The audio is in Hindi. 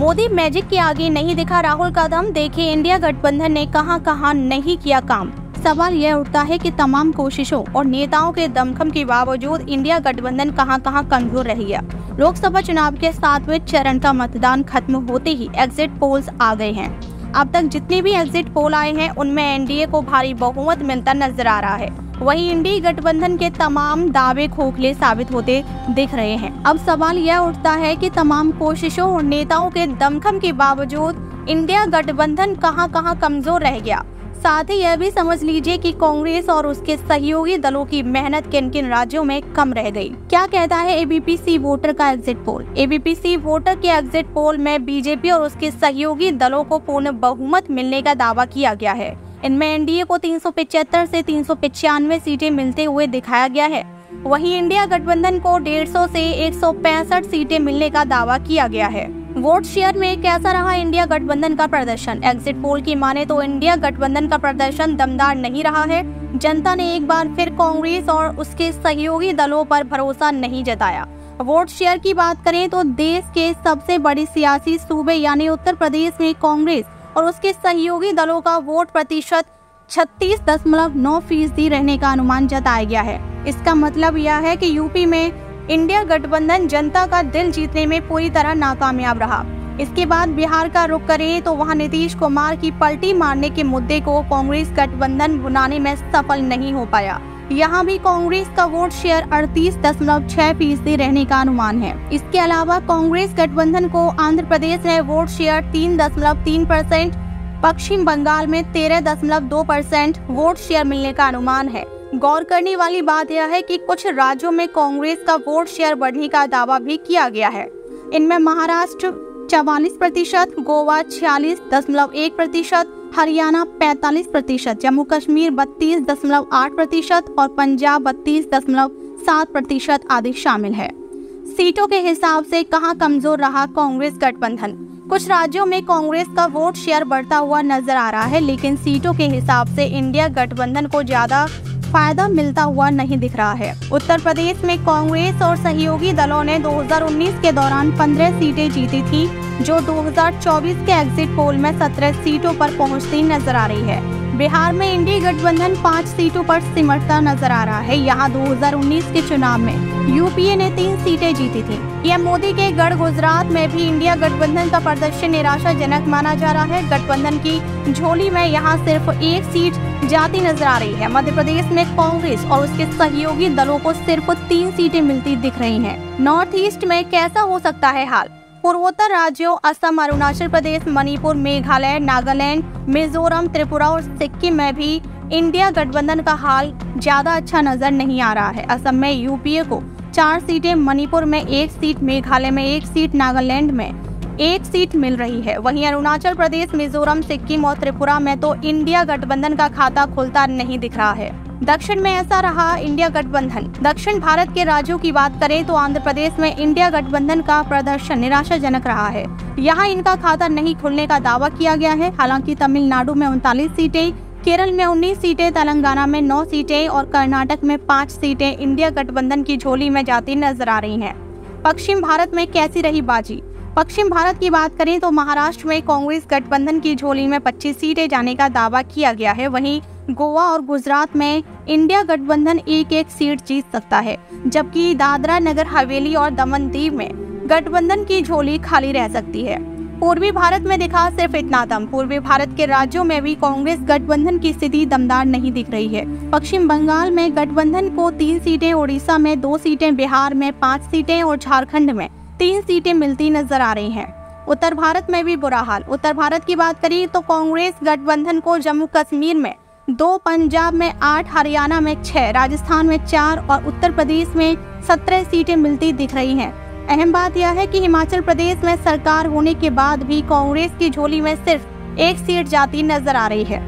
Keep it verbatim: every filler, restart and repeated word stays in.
मोदी मैजिक के आगे नहीं दिखा राहुल का दम, देखे इंडिया गठबंधन ने कहां कहां नहीं किया काम। सवाल यह उठता है कि तमाम कोशिशों और नेताओं के दमखम के बावजूद इंडिया गठबंधन कहां कहां कमजोर रही है। लोकसभा चुनाव के सातवें चरण का मतदान खत्म होते ही एग्जिट पोल्स आ गए हैं। अब तक जितने भी एग्जिट पोल आए हैं उनमें एनडीए को भारी बहुमत मिलता नजर आ रहा है, वहीं इंडी गठबंधन के तमाम दावे खोखले साबित होते दिख रहे हैं। अब सवाल यह उठता है कि तमाम कोशिशों और नेताओं के दमखम के बावजूद इंडिया गठबंधन कहां कहां कमजोर रह गया। साथ ही यह भी समझ लीजिए कि कांग्रेस और उसके सहयोगी दलों की मेहनत किन किन राज्यों में कम रह गई। क्या कहता है एबीपीसी वोटर का एग्जिट पोल। एबीपीसी वोटर के एग्जिट पोल में बीजेपी और उसके सहयोगी दलों को पूर्ण बहुमत मिलने का दावा किया गया है। इनमें एनडीए को तीन सौ पचहत्तर से तीन सौ पचानवे सीटें मिलते हुए दिखाया गया है, वहीं इंडिया गठबंधन को डेढ़ सौ से एक सौ पैंसठ सीटें मिलने का दावा किया गया है। वोट शेयर में कैसा रहा इंडिया गठबंधन का प्रदर्शन। एग्जिट पोल की माने तो इंडिया गठबंधन का प्रदर्शन दमदार नहीं रहा है। जनता ने एक बार फिर कांग्रेस और उसके सहयोगी दलों पर भरोसा नहीं जताया। वोट शेयर की बात करें तो देश के सबसे बड़े सियासी सूबे यानी उत्तर प्रदेश में कांग्रेस और उसके सहयोगी दलों का वोट प्रतिशत छत्तीस दशमलव नौ फीसदी रहने का अनुमान जताया गया है। इसका मतलब यह है कि यूपी में इंडिया गठबंधन जनता का दिल जीतने में पूरी तरह नाकामयाब रहा। इसके बाद बिहार का रुख करें तो वहां नीतीश कुमार की पलटी मारने के मुद्दे को कांग्रेस गठबंधन भुनाने में सफल नहीं हो पाया। यहां भी कांग्रेस का वोट शेयर अड़तीस दशमलव छह फीसदी रहने का अनुमान है। इसके अलावा कांग्रेस गठबंधन को आंध्र प्रदेश में वोट शेयर तीन दशमलव तीन परसेंट, पश्चिम बंगाल में तेरह दशमलव दो परसेंट वोट शेयर मिलने का अनुमान है। गौर करने वाली बात यह है कि कुछ राज्यों में कांग्रेस का वोट शेयर बढ़ने का दावा भी किया गया है। इनमें महाराष्ट्र चवालीस प्रतिशत, गोवा छियालीस दशमलव एक प्रतिशत, हरियाणा पैंतालीस प्रतिशत, जम्मू कश्मीर बत्तीस दशमलव आठ प्रतिशत और पंजाब बत्तीस दशमलव सात प्रतिशत आदि शामिल है। सीटों के हिसाब से कहां कमजोर रहा कांग्रेस गठबंधन। कुछ राज्यों में कांग्रेस का वोट शेयर बढ़ता हुआ नजर आ रहा है, लेकिन सीटों के हिसाब से इंडिया गठबंधन को ज्यादा फायदा मिलता हुआ नहीं दिख रहा है। उत्तर प्रदेश में कांग्रेस और सहयोगी दलों ने दो हज़ार उन्नीस के दौरान पंद्रह सीटें जीती थी, जो दो हज़ार चौबीस के एग्जिट पोल में सत्रह सीटों पर पहुंचती नजर आ रही है। बिहार में इंडी गठबंधन पाँच सीटों पर सिमटता नजर आ रहा है। यहाँ दो हज़ार उन्नीस के चुनाव में यूपीए ने तीन सीटें जीती थी। यह मोदी के गढ़ गुजरात में भी इंडिया गठबंधन का प्रदर्शन निराशाजनक माना जा रहा है। गठबंधन की झोली में यहाँ सिर्फ एक सीट जाती नजर आ रही है। मध्य प्रदेश में कांग्रेस और उसके सहयोगी दलों को सिर्फ तीन सीटें मिलती दिख रही हैं। नॉर्थ ईस्ट में कैसा हो सकता है हाल। पूर्वोत्तर राज्यों असम, अरुणाचल प्रदेश, मणिपुर, मेघालय, नागालैंड, मिजोरम, त्रिपुरा और सिक्किम में भी इंडिया गठबंधन का हाल ज्यादा अच्छा नजर नहीं आ रहा है। असम में यूपीए को चार सीटें, मणिपुर में एक सीट, मेघालय में एक सीट, नागालैंड में एक सीट मिल रही है। वहीं अरुणाचल प्रदेश, मिजोरम, सिक्किम और त्रिपुरा में तो इंडिया गठबंधन का खाता खुलता नहीं दिख रहा है। दक्षिण में ऐसा रहा इंडिया गठबंधन। दक्षिण भारत के राज्यों की बात करें तो आंध्र प्रदेश में इंडिया गठबंधन का प्रदर्शन निराशाजनक रहा है। यहाँ इनका खाता नहीं खुलने का दावा किया गया है। हालांकि तमिलनाडु में उनतालीस सीटें, केरल में उन्नीस सीटें, तेलंगाना में नौ सीटें और कर्नाटक में पाँच सीटें इंडिया गठबंधन की झोली में जाती नजर आ रही है। पश्चिम भारत में कैसी रही बाजी। पश्चिम भारत की बात करें तो महाराष्ट्र में कांग्रेस गठबंधन की झोली में पच्चीस सीटें जाने का दावा किया गया है। वहीं गोवा और गुजरात में इंडिया गठबंधन एक एक सीट जीत सकता है, जबकि दादरा नगर हवेली और दमन दीव में गठबंधन की झोली खाली रह सकती है। पूर्वी भारत में दिखा सिर्फ इतना दम। पूर्वी भारत के राज्यों में भी कांग्रेस गठबंधन की स्थिति दमदार नहीं दिख रही है। पश्चिम बंगाल में गठबंधन को तीन सीटें, उड़ीसा में दो सीटें, बिहार में पाँच सीटें और झारखण्ड में तीन सीटें मिलती नजर आ रही हैं। उत्तर भारत में भी बुरा हाल। उत्तर भारत की बात करें तो कांग्रेस गठबंधन को जम्मू कश्मीर में दो, पंजाब में आठ, हरियाणा में छह, राजस्थान में चार और उत्तर प्रदेश में सत्रह सीटें मिलती दिख रही हैं। अहम बात यह है कि हिमाचल प्रदेश में सरकार होने के बाद भी कांग्रेस की झोली में सिर्फ एक सीट जाती नजर आ रही है।